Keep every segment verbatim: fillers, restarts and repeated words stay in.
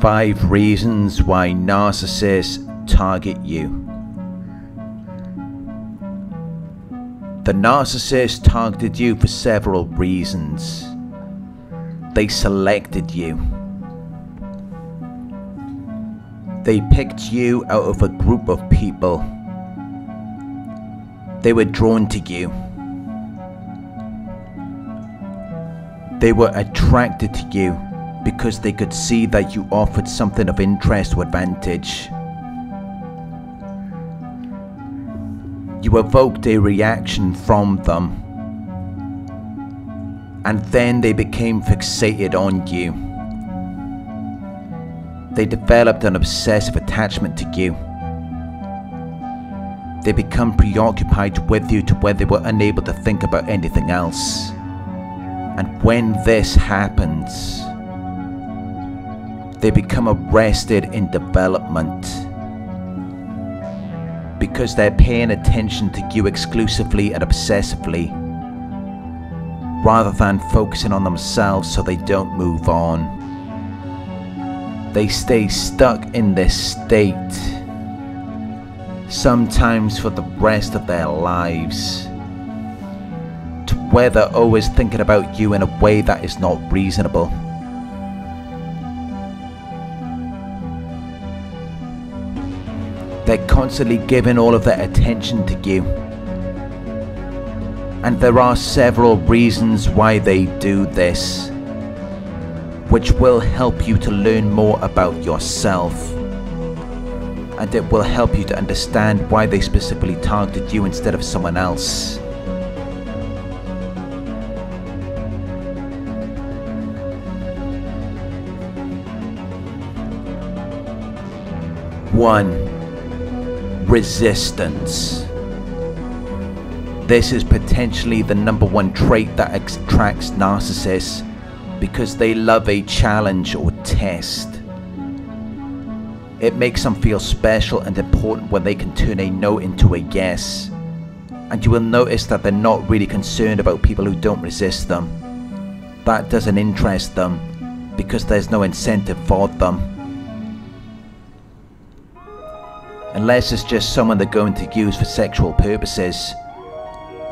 five reasons why narcissists target you. The narcissist targeted you for several reasons. They selected you. They picked you out of a group of people. They were drawn to you. They were attracted to you because they could see that you offered something of interest or advantage. You evoked a reaction from them, and then they became fixated on you. They developed an obsessive attachment to you. They become preoccupied with you to where they were unable to think about anything else. And when this happens, they become arrested in development because they're paying attention to you exclusively and obsessively rather than focusing on themselves, so they don't move on. They stay stuck in this state, sometimes for the rest of their lives, where they're always thinking about you in a way that is not reasonable. They're constantly giving all of their attention to you. And there are several reasons why they do this, which will help you to learn more about yourself. And it will help you to understand why they specifically targeted you instead of someone else. one. Resistance. This is potentially the number one trait that attracts narcissists because they love a challenge or test. It makes them feel special and important when they can turn a no into a yes. And you will notice that they're not really concerned about people who don't resist them. That doesn't interest them because there's no incentive for them. Unless it's just someone they're going to use for sexual purposes.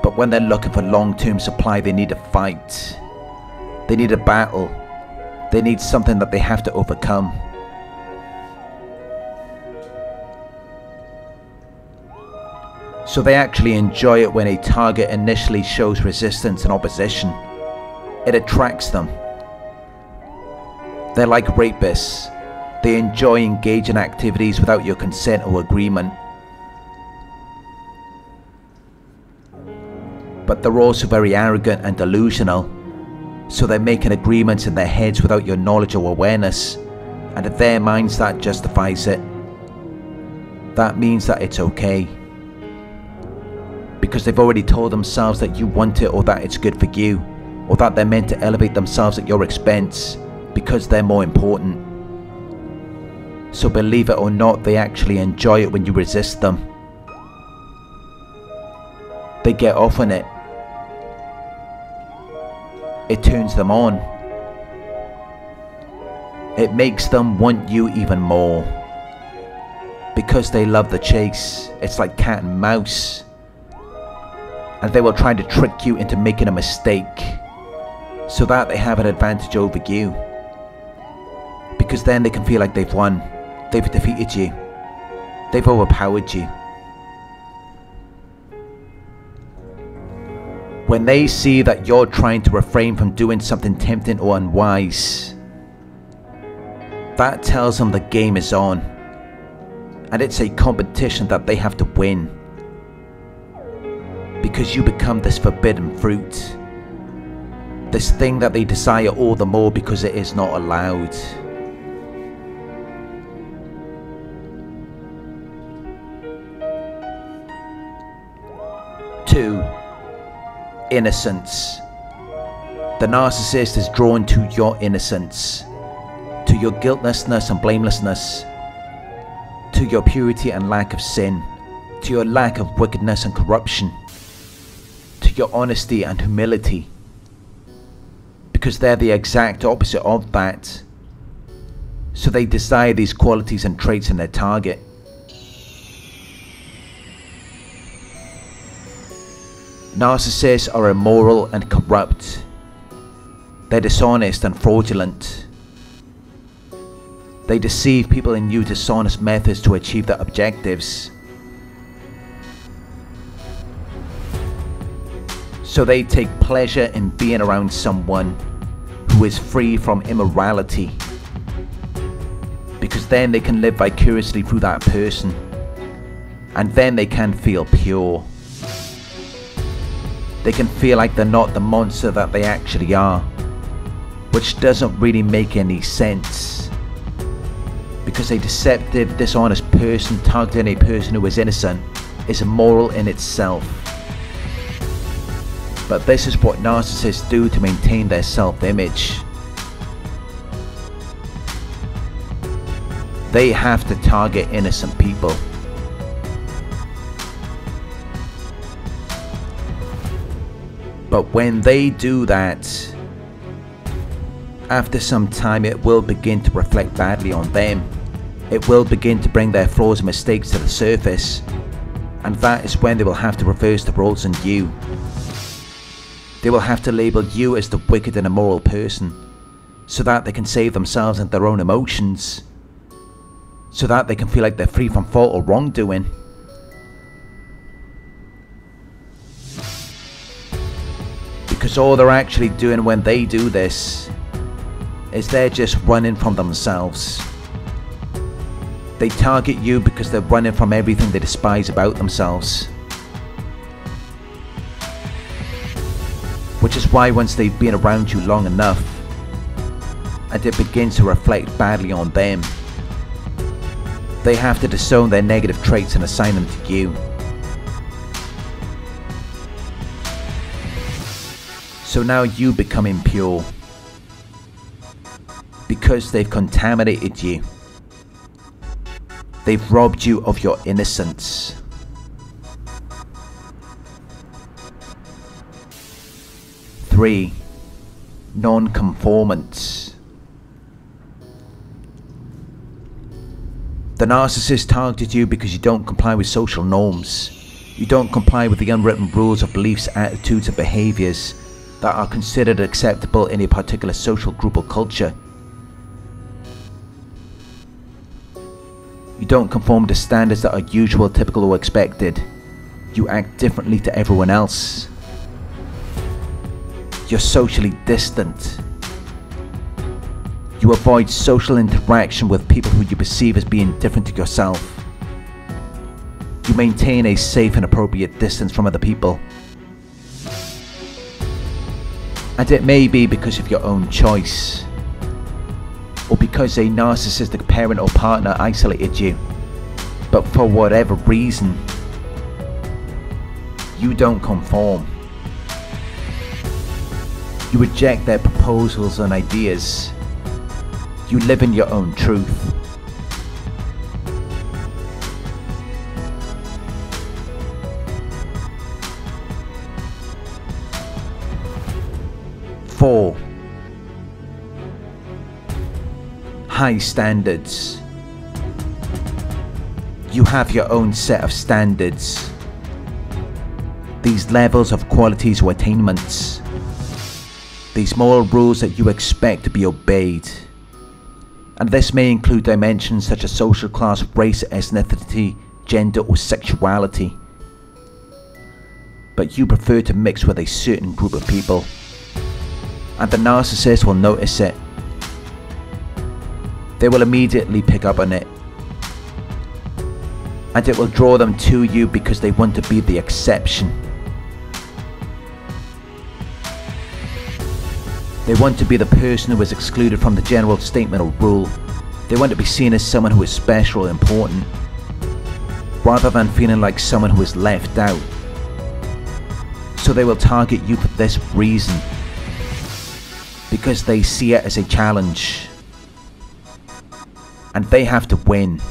But when they're looking for long-term supply, they need a fight. They need a battle. They need something that they have to overcome. So they actually enjoy it when a target initially shows resistance and opposition. It attracts them. They're like rapists. They enjoy engaging activities without your consent or agreement. But they're also very arrogant and delusional, so they're making agreements in their heads without your knowledge or awareness, and in their minds that justifies it. That means that it's okay, because they've already told themselves that you want it, or that it's good for you, or that they're meant to elevate themselves at your expense because they're more important. So believe it or not, they actually enjoy it when you resist them. They get off on it. It turns them on. It makes them want you even more. Because they love the chase. It's like cat and mouse. And they will try to trick you into making a mistake, so that they have an advantage over you. Because then they can feel like they've won. They've defeated you. They've overpowered you. When they see that you're trying to refrain from doing something tempting or unwise, that tells them the game is on. And it's a competition that they have to win. Because you become this forbidden fruit. This thing that they desire all the more because it is not allowed. two. Innocence. The narcissist is drawn to your innocence, to your guiltlessness and blamelessness, to your purity and lack of sin, to your lack of wickedness and corruption, to your honesty and humility, because they're the exact opposite of that. so they desire these qualities and traits in their target. Narcissists are immoral and corrupt. They're dishonest and fraudulent. They deceive people and use dishonest methods to achieve their objectives. So they take pleasure in being around someone who is free from immorality, because then they can live vicariously through that person, and then they can feel pure. They can feel like they're not the monster that they actually are, which doesn't really make any sense, because a deceptive, dishonest person targeting a person who is innocent is immoral in itself. But this is what narcissists do to maintain their self-image. They have to target innocent people. But when they do that, after some time it will begin to reflect badly on them. It will begin to bring their flaws and mistakes to the surface, and that is when they will have to reverse the roles on you. They will have to label you as the wicked and immoral person, so that they can save themselves and their own emotions, so that they can feel like they're free from fault or wrongdoing. Because all they're actually doing when they do this is they're just running from themselves. They target you because they're running from everything they despise about themselves. Which is why once they've been around you long enough, and it begins to reflect badly on them, they have to disown their negative traits and assign them to you. So now you become impure, because they've contaminated you. They've robbed you of your innocence. three. Non-conformance. The narcissist targeted you because you don't comply with social norms. You don't comply with the unwritten rules of beliefs, attitudes and behaviors that are considered acceptable in a particular social group or culture. You don't conform to standards that are usual, typical or expected. You act differently to everyone else. You're socially distant. You avoid social interaction with people who you perceive as being different to yourself. You maintain a safe and appropriate distance from other people. And it may be because of your own choice, or because a narcissistic parent or partner isolated you, but for whatever reason, you don't conform. You reject their proposals and ideas. You live in your own truth. four. High standards. You have your own set of standards. These levels of qualities or attainments. These moral rules that you expect to be obeyed. And this may include dimensions such as social class, race, ethnicity, gender or sexuality. But you prefer to mix with a certain group of people. And the narcissist will notice it. They will immediately pick up on it. And it will draw them to you because they want to be the exception. They want to be the person who is excluded from the general statement or rule. They want to be seen as someone who is special or important, rather than feeling like someone who is left out. So they will target you for this reason, because they see it as a challenge, and they have to win.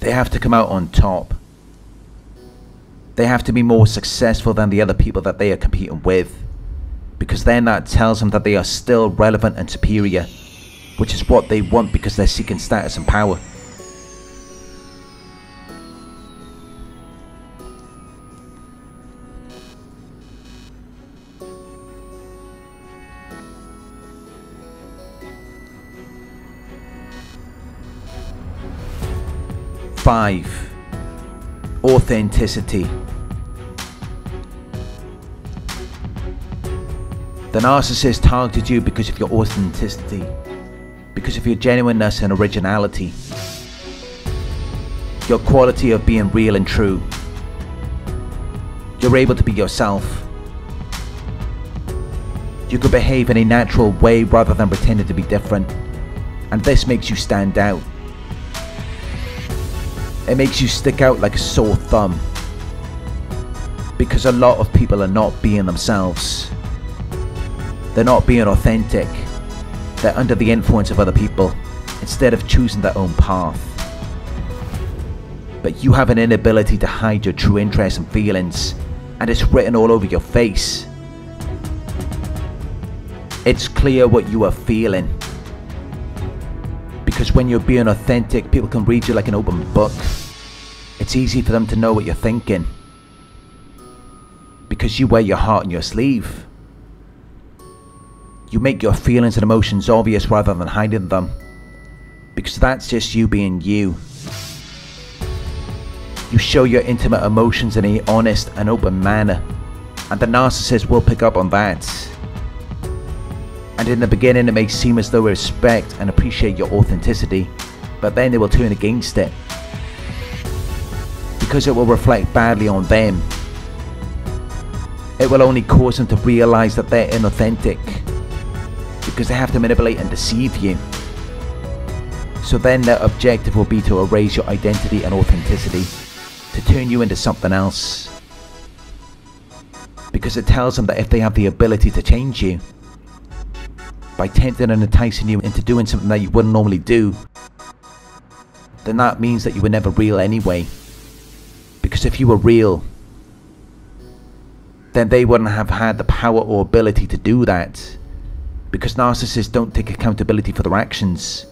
They have to come out on top. They have to be more successful than the other people that they are competing with, because then that tells them that they are still relevant and superior, which is what they want because they're seeking status and power. five. Authenticity. The narcissist targeted you because of your authenticity, because of your genuineness and originality, your quality of being real and true. You're able to be yourself. You could behave in a natural way rather than pretending to be different, and this makes you stand out. It makes you stick out like a sore thumb, because a lot of people are not being themselves. They're not being authentic. They're under the influence of other people instead of choosing their own path. But you have an inability to hide your true interests and feelings, and it's written all over your face. It's clear what you are feeling, because when you're being authentic, people can read you like an open book. It's easy for them to know what you're thinking, because you wear your heart on your sleeve. You make your feelings and emotions obvious rather than hiding them, because that's just you being you. You show your intimate emotions in an honest and open manner, and the narcissist will pick up on that. And in the beginning, it may seem as though they respect and appreciate your authenticity, but then they will turn against it, because it will reflect badly on them. It will only cause them to realize that they're inauthentic, because they have to manipulate and deceive you. So then their objective will be to erase your identity and authenticity, to turn you into something else, because it tells them that if they have the ability to change you, by tempting and enticing you into doing something that you wouldn't normally do, then that means that you were never real anyway. Because if you were real, then they wouldn't have had the power or ability to do that, because narcissists don't take accountability for their actions.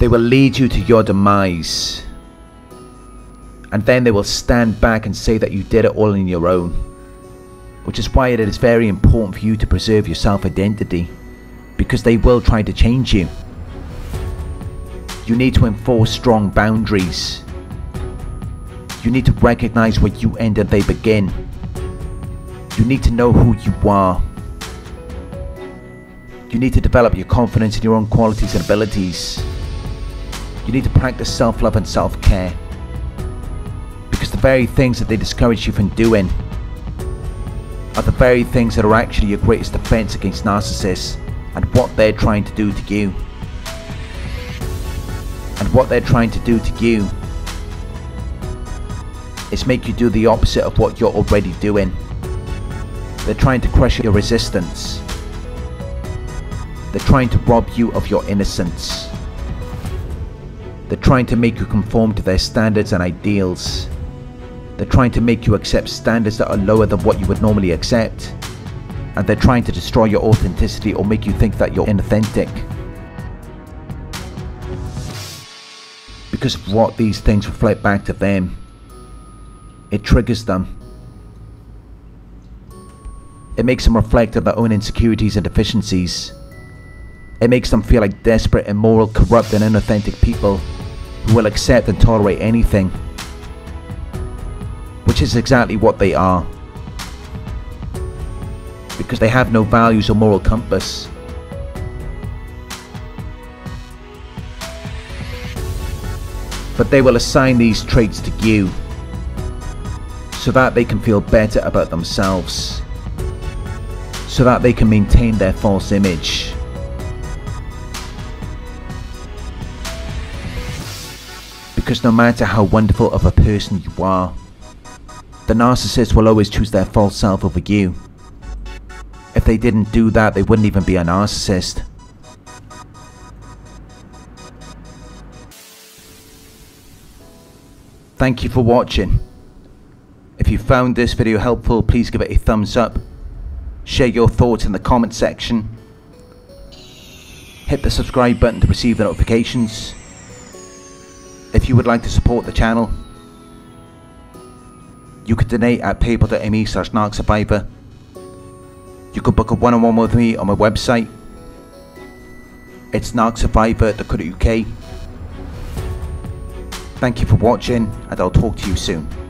They will lead you to your demise, and then they will stand back and say that you did it all on your own. Which is why it is very important for you to preserve your self-identity, because they will try to change you. You need to enforce strong boundaries. You need to recognize where you end and they begin. You need to know who you are. You need to develop your confidence in your own qualities and abilities. You need to practice self-love and self-care, because the very things that they discourage you from doing are the very things that are actually your greatest defense against narcissists, and what they're trying to do to you. And what they're trying to do to you is make you do the opposite of what you're already doing. They're trying to crush your resistance. They're trying to rob you of your innocence. They're trying to make you conform to their standards and ideals. They're trying to make you accept standards that are lower than what you would normally accept, and they're trying to destroy your authenticity or make you think that you're inauthentic, because of what these things reflect back to them. It triggers them. It makes them reflect on their own insecurities and deficiencies. It makes them feel like desperate, immoral, corrupt and inauthentic people who will accept and tolerate anything. Which is exactly what they are, because they have no values or moral compass. But they will assign these traits to you so that they can feel better about themselves, so that they can maintain their false image. Because no matter how wonderful of a person you are, the narcissist will always choose their false self over you. If they didn't do that, they wouldn't even be a narcissist. Thank you for watching. If you found this video helpful, please give it a thumbs up. Share your thoughts in the comment section. Hit the subscribe button to receive the notifications. If you would like to support the channel, you could donate at paypal dot me slash narc survivor. You could book a one-on-one with me on my website. It's narc survivor dot co dot U K. Thank you for watching, and I'll talk to you soon.